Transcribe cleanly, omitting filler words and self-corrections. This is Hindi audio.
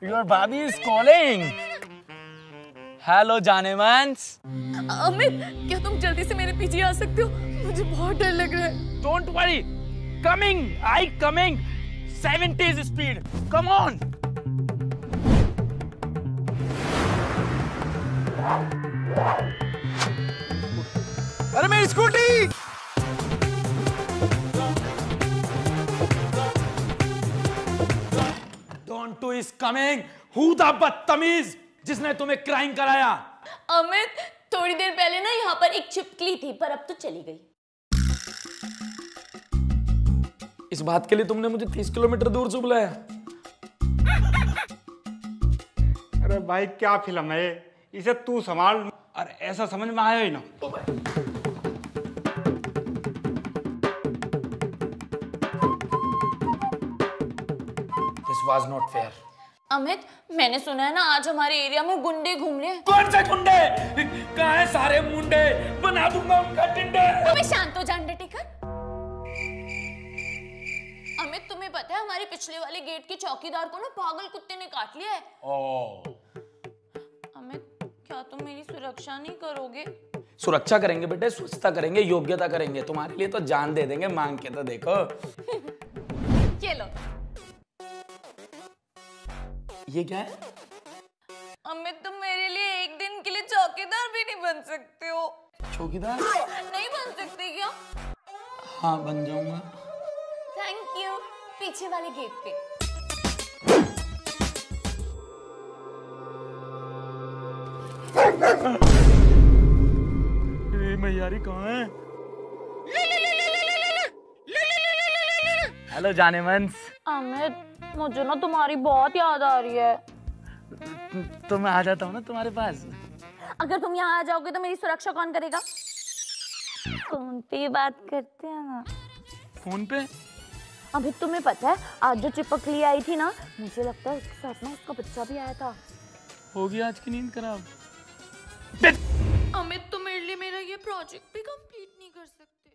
Your baby is calling. Hello, Janemans. Amit, क्या तुम जल्दी से मेरे पीछे आ सकते हो? मुझे बहुत डर लग रहा है. Don't worry, coming, I coming. 70s speed. Come on. अरे मेरी scooty! Dontu is coming. Who the बदतमीज जिसने तुम्हें क्राइम कराया? अमित, थोड़ी देर पहले ना यहाँ पर एक छिपकली थी, पर अब तो चली गई। इस बात के लिए तुमने मुझे 30 किलोमीटर दूर से बुलाया? अरे भाई क्या फिल्म है, इसे तू संभाल। अरे ऐसा समझ में आया ही ना। This was not fair. Amit, मैंने सुना है ना आज हमारे एरिया में गुंडे घूम रहे हैं। कौन से गुंडे? कहाँ हैं सारे मुंडे? बना दूंगा उनका टिंडे। तुम्हें शांत हो जान टिकर। अमित, तुम्हें पता है हमारे पिछले वाले गेट के चौकीदार को ना पागल कुत्ते ने काट लिया है। ओह। अमित, क्या तुम मेरी सुरक्षा नहीं करोगे? सुरक्षा करेंगे बेटे, स्वच्छता करेंगे, योग्यता करेंगे। तुम्हारे लिए तो जान दे देंगे, मांग के तो देखो। चलो। ये क्या है? अमित, तुम मेरे लिए एक दिन के लिए चौकीदार भी नहीं बन सकते हो। चौकीदार? नहीं बन सकते क्या? हाँ, बन जाऊंगा। Thank you. पीछे वाले गेट पे। ये मैयारी कहाँ है? हेलो जानेमंस। अमित, मुझे ना तुम्हारी बहुत याद आ रही है। तो मैं आ जाता हूँ ना तुम्हारे पास। अगर तुम यहाँ आ जाओगे तो मेरी सुरक्षा कौन करेगा? फोन पे बात करते हैं ना। फोन पे? अभी तुम्हें पता है आज जो चिपकली आई थी ना, मुझे लगता है उसके साथ में उसका बच्चा भी आया था। हो गया आज की नींद खराब। अमित, तुम मेरे लिए मेरा ये प्रोजेक्ट भी कम्प्लीट नहीं कर सकते।